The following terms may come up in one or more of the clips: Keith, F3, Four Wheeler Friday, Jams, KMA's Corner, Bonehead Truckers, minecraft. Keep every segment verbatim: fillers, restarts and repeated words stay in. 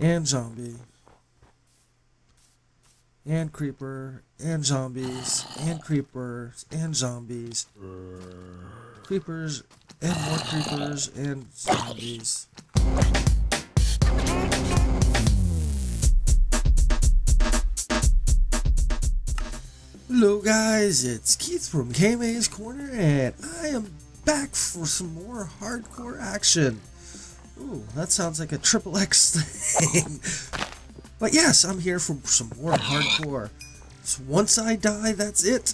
and zombie, and creeper, and zombies, and creepers, and zombies, creepers, and more creepers, and zombies. Hello guys, it's Keith from K M A's Corner, and I am back for some more hardcore action. Ooh, that sounds like a triple X thing. But yes, I'm here for some more hardcore. So once I die, that's it.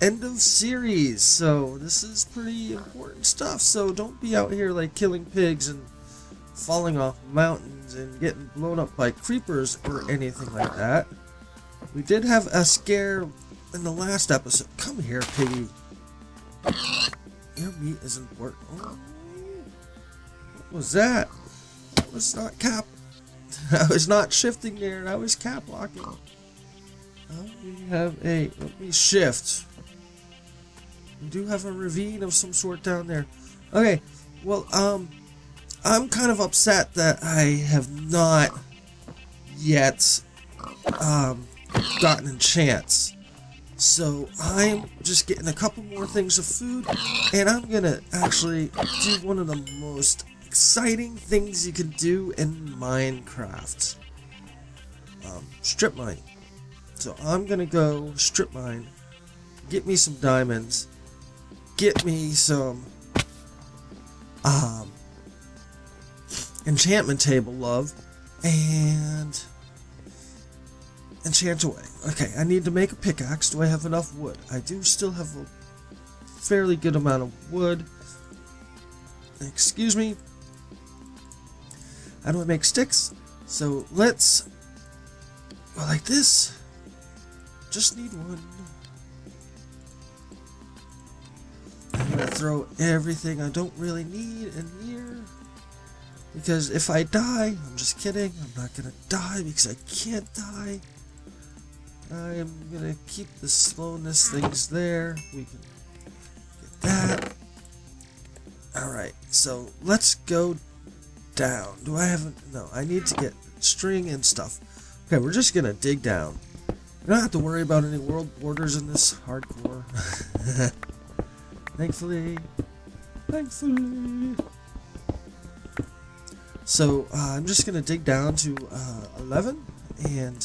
End of series. So this is pretty important stuff. So don't be out here like killing pigs and falling off mountains and getting blown up by creepers or anything like that. We did have a scare in the last episode. Come here, piggy. Your meat is important. Oh. What was that? That was not cap. I was not shifting there, and I was cap locking. Oh, we have a. Let me shift. We do have a ravine of some sort down there. Okay, well, um, I'm kind of upset that I have not yet um gotten enchants. So I'm just getting a couple more things of food, and I'm gonna actually do one of the most exciting things you can do in Minecraft. Um, strip mine. So I'm gonna go strip mine, get me some diamonds, get me some um, enchantment table love, and enchant away. Okay, I need to make a pickaxe. Do I have enough wood? I do still have a fairly good amount of wood. Excuse me. How do I make sticks? So let's go like this. Just need one. I'm gonna throw everything I don't really need in here, because if I die, I'm just kidding, I'm not gonna die because I can't die. I'm gonna keep the slowness things there. We can get that. Alright, so let's go down. Do I have a, no, I need to get string and stuff. Okay, we're just gonna dig down. You don't have to worry about any world borders in this hardcore. Thankfully. Thankfully. So, uh, I'm just gonna dig down to uh, eleven, and,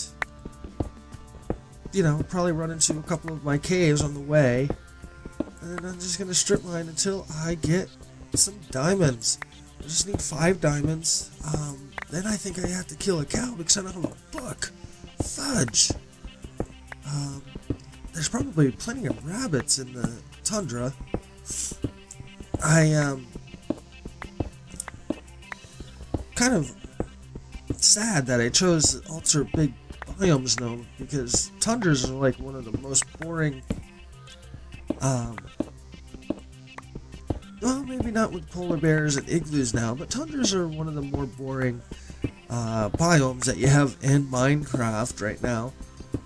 you know, probably run into a couple of my caves on the way. And then I'm just gonna strip mine until I get some diamonds. I just need five diamonds. Um, then I think I have to kill a cow because I don't have a book. Fudge. Um, there's probably plenty of rabbits in the tundra. I um kind of sad that I chose ultra big biomes though, because tundras are like one of the most boring. Um, well, maybe not with polar bears and igloos now, but tundras are one of the more boring uh, biomes that you have in Minecraft right now,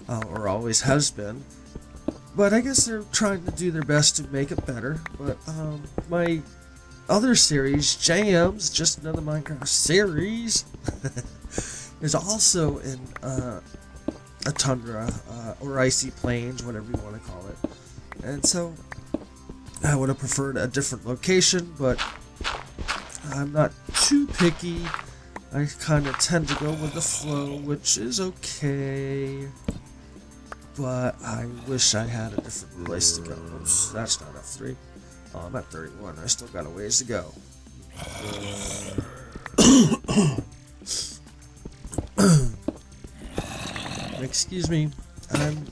uh, or always has been. But I guess they're trying to do their best to make it better. But um, my other series, Jams, just another Minecraft series, is also in uh, a tundra, uh, or icy plains, whatever you want to call it. And so, I would have preferred a different location, but I'm not too picky. I kind of tend to go with the flow, which is okay. But I wish I had a different place to go. Oops, that's not F three. Oh, I'm at thirty-one. I still got a ways to go. Excuse me. I'm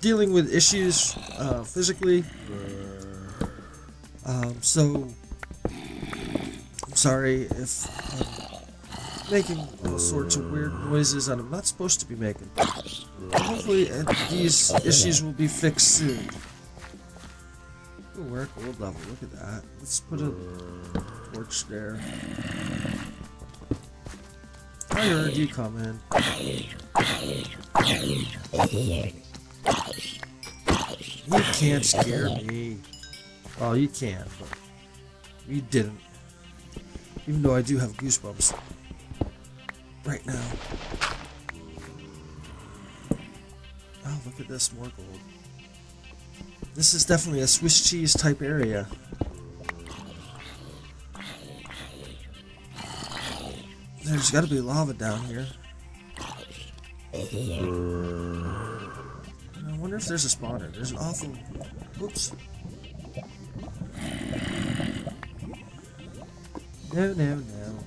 dealing with issues uh, physically, um, so I'm sorry if I'm making all sorts of weird noises that I'm not supposed to be making. Hopefully uh, these issues will be fixed soon. Good work, old level, look at that. Let's put a torch there. I heard you come in. You can't scare me. Well, you can, but you didn't. Even though I do have goosebumps. right now. Oh, look at this, more gold. This is definitely a Swiss cheese type area. There's gotta be lava down here. And I wonder if there's a spawner. There's an awful... Whoops. No, no, no.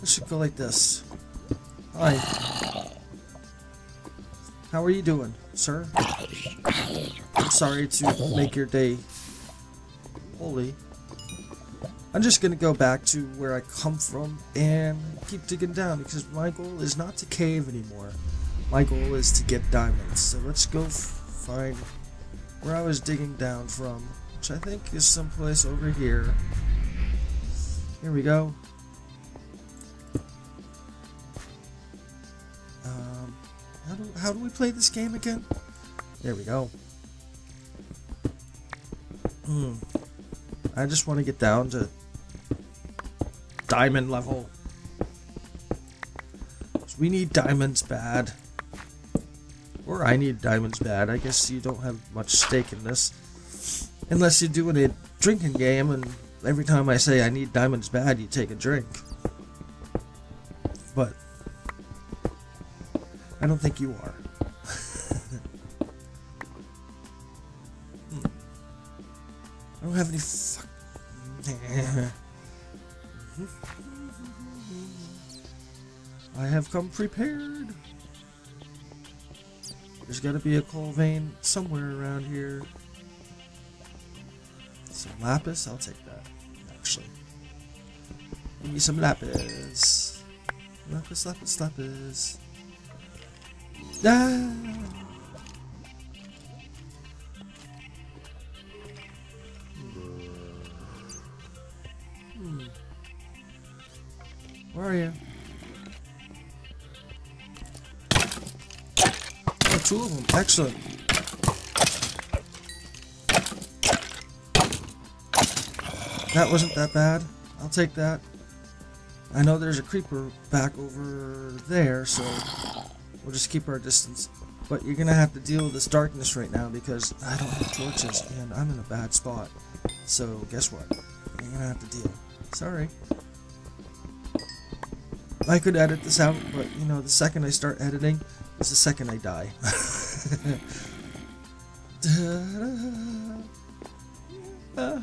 This should go like this. Hi. How are you doing, sir? I'm sorry to make your day holy. I'm just gonna go back to where I come from and keep digging down, because my goal is not to cave anymore. My goal is to get diamonds. So let's go find where I was digging down from, which I think is someplace over here. Here we go. Um, how do, how do we play this game again? There we go. Hmm. I just want to get down to diamond level. So we need diamonds bad. Or I need diamonds bad. I guess you don't have much stake in this. Unless you're doing a drinking game and... every time I say I need diamonds bad, you take a drink. But I don't think you are. hmm. I don't have any fuck. I have come prepared. There's gotta be a coal vein somewhere around here. Some lapis, I'll take that. Actually, give me some lapis. Lapis, lapis, lapis. Ah! Hmm. Where are you? Oh, two of them. Excellent. That wasn't that bad. I'll take that. I know there's a creeper back over there, so we'll just keep our distance. But you're gonna have to deal with this darkness right now because I don't have torches and I'm in a bad spot. So guess what? You're gonna have to deal. Sorry. I could edit this out, but you know, the second I start editing is the second I die. uh.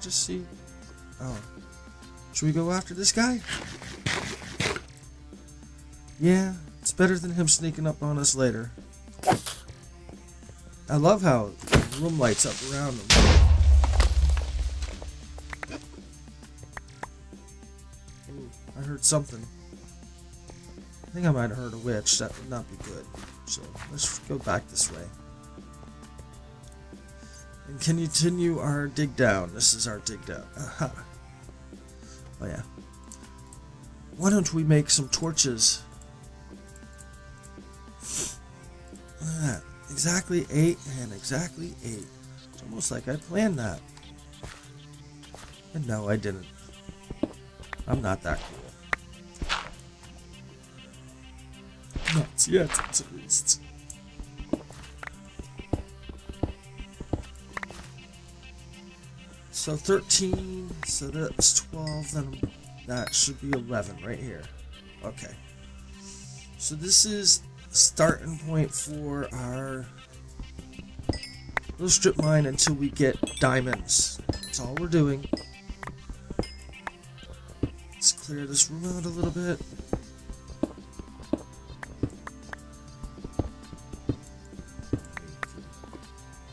Just see. Oh, should we go after this guy? Yeah, it's better than him sneaking up on us later. I love how the room lights up around him. Ooh, I heard something. I think I might have heard a witch. That would not be good. So let's go back this way. And can continue our dig down. This is our dig down. Aha. Oh yeah. Why don't we make some torches? Look at that. Exactly eight and exactly eight. It's almost like I planned that. And no, I didn't. I'm not that cool. Not yet, at least. So thirteen, so that's twelve, then that should be eleven right here. Okay. So this is starting point for our little strip mine until we get diamonds. That's all we're doing. Let's clear this room out a little bit.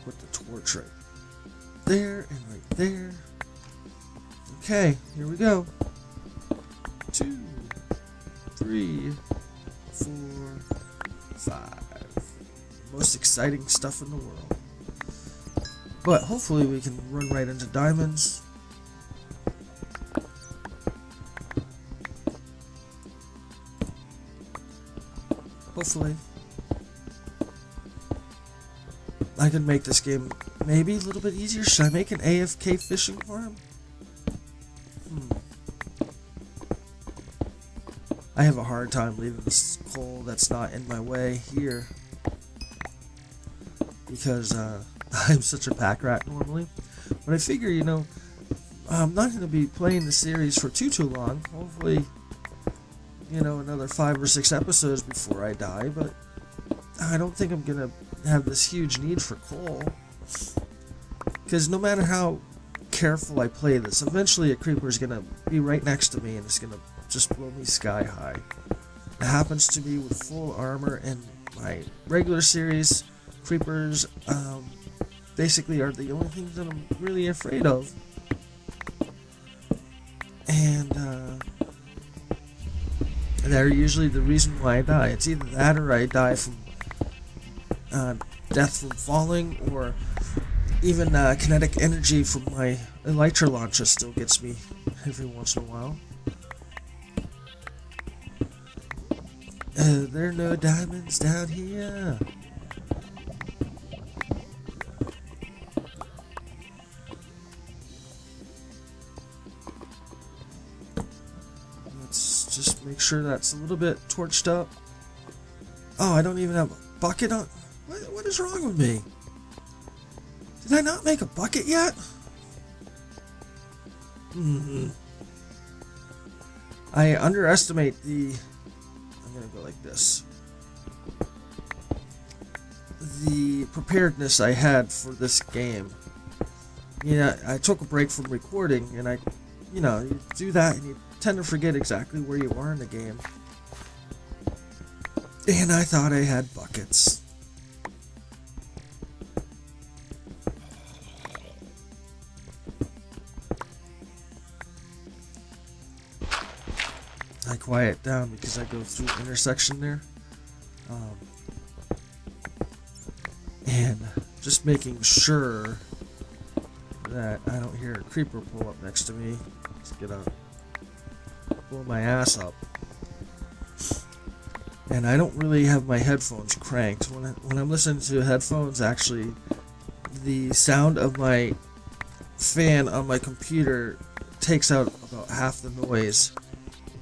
Put the torch right there and right there. Okay, here we go. Two, three, four, five. Most exciting stuff in the world. But hopefully we can run right into diamonds. Hopefully. I can make this game maybe a little bit easier. Should I make an A F K fishing farm? Hmm. I have a hard time leaving this coal that's not in my way here, because uh, I'm such a pack rat normally. But I figure, you know, I'm not going to be playing the series for too, too long. Hopefully, you know, another five or six episodes before I die, but I don't think I'm going to have this huge need for coal. Because no matter how careful I play this, eventually a creeper is going to be right next to me and it's going to just blow me sky high. It happens to me with full armor and my regular series. Creepers um, basically are the only things that I'm really afraid of. And uh, they're usually the reason why I die. It's either that or I die from uh, death from falling, or even uh, kinetic energy from my elytra launcher still gets me every once in a while. Uh, there are no diamonds down here. Let's just make sure that's a little bit torched up. Oh, I don't even have a bucket on. What, what is wrong with me? Did I not make a bucket yet? Mm-hmm. I underestimate the... I'm gonna go like this. The preparedness I had for this game. You know, I took a break from recording, and I, you know, you do that and you tend to forget exactly where you are in the game. And I thought I had buckets. I quiet down because I go through the intersection there, um, and just making sure that I don't hear a creeper pull up next to me. Let's get up, blow my ass up. And I don't really have my headphones cranked. When I, when I'm listening to headphones, actually, the sound of my fan on my computer takes out about half the noise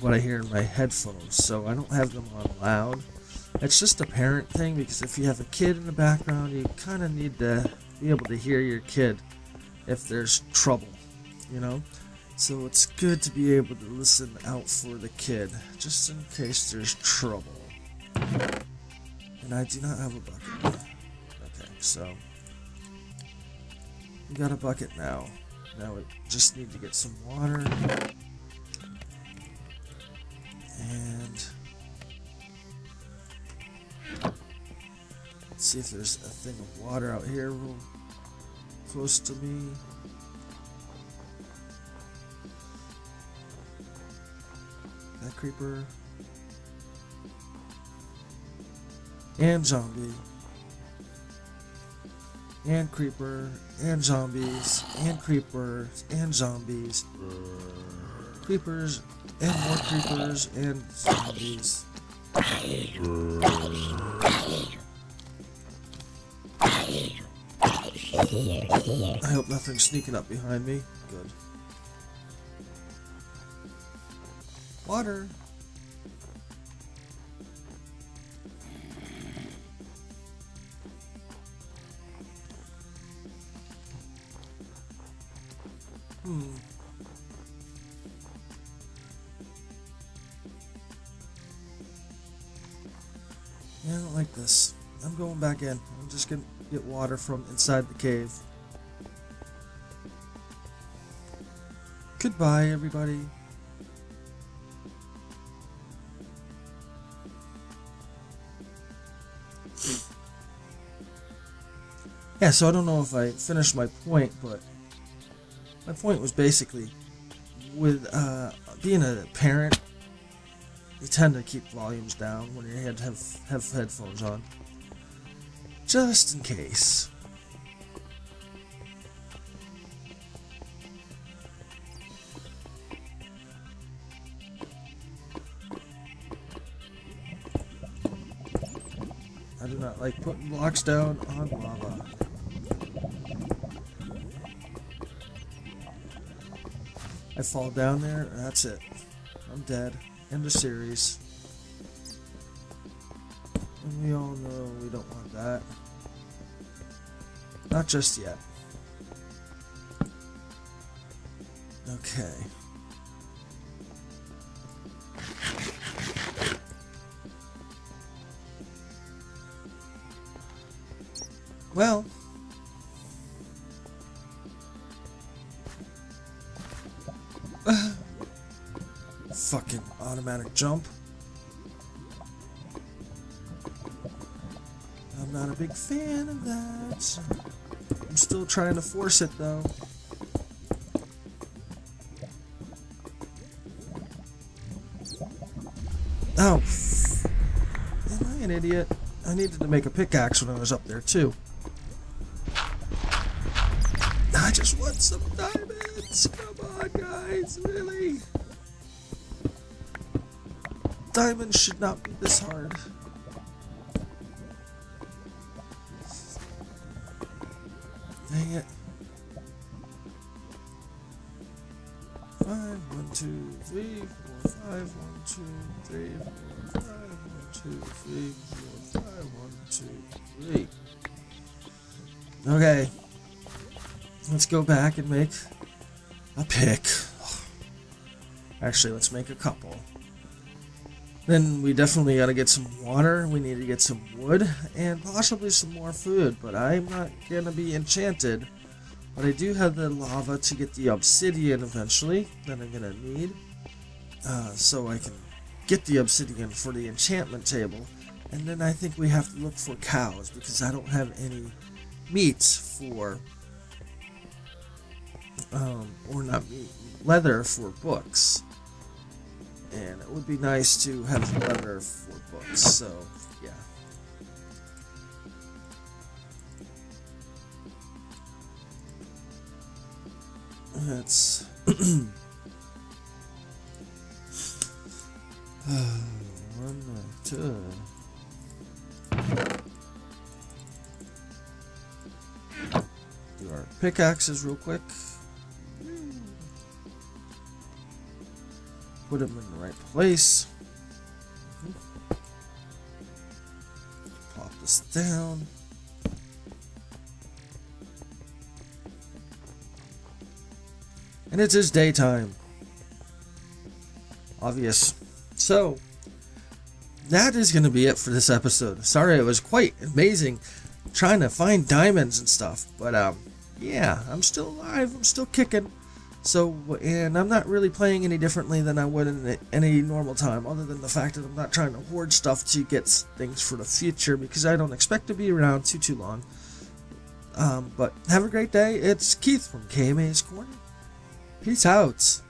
what I hear in my headphones, so I don't have them on loud. It's just a parent thing, because if you have a kid in the background, you kind of need to be able to hear your kid if there's trouble, you know? So it's good to be able to listen out for the kid, just in case there's trouble. And I do not have a bucket. Okay, so we got a bucket now. Now we just need to get some water. And let's see if there's a thing of water out here real close to me. That creeper. And zombie. And creeper. And zombies. And creepers. And zombies. Creepers. And more creepers and zombies. I hope nothing's sneaking up behind me. Good. Water. Hmm. Yeah, I don't like this. I'm going back in. I'm just gonna get water from inside the cave. Goodbye, everybody. Yeah, so I don't know if I finished my point, but my point was basically with uh, being a parent, you tend to keep volumes down when you have, have, have headphones on, just in case. I do not like putting blocks down on lava. I fall down there, and that's it. I'm dead. End of series. We all know we don't want that. Not just yet. Okay. Well. Fucking automatic jump. I'm not a big fan of that. I'm still trying to force it though. Oh, am I an idiot? I needed to make a pickaxe when I was up there too. I just want some diamonds. Come on, guys, really? Diamonds should not be this hard. Dang it. Five, one, two, three, four, five, one, two, three, four, five, one, two, three, four, five, one, two, three. Okay. Let's go back and make a pick. Actually, let's make a couple. Then we definitely gotta get some water, we need to get some wood, and possibly some more food, but I'm not gonna be enchanted. But I do have the lava to get the obsidian eventually, that I'm gonna need. Uh, so I can get the obsidian for the enchantment table. And then I think we have to look for cows, because I don't have any meats for... Um, or not meat, leather for books. And it would be nice to have leather for books, so yeah. That's... One, two... Do our pickaxes real quick. Put them in the right place. Pop this down. And it is daytime. Obvious. So, that is going to be it for this episode. Sorry, it was quite amazing trying to find diamonds and stuff. But, um, yeah, I'm still alive. I'm still kicking. So, and I'm not really playing any differently than I would in any normal time, other than the fact that I'm not trying to hoard stuff to get things for the future, because I don't expect to be around too, too long. Um, but have a great day. It's Keith from K M A's Corner. Peace out.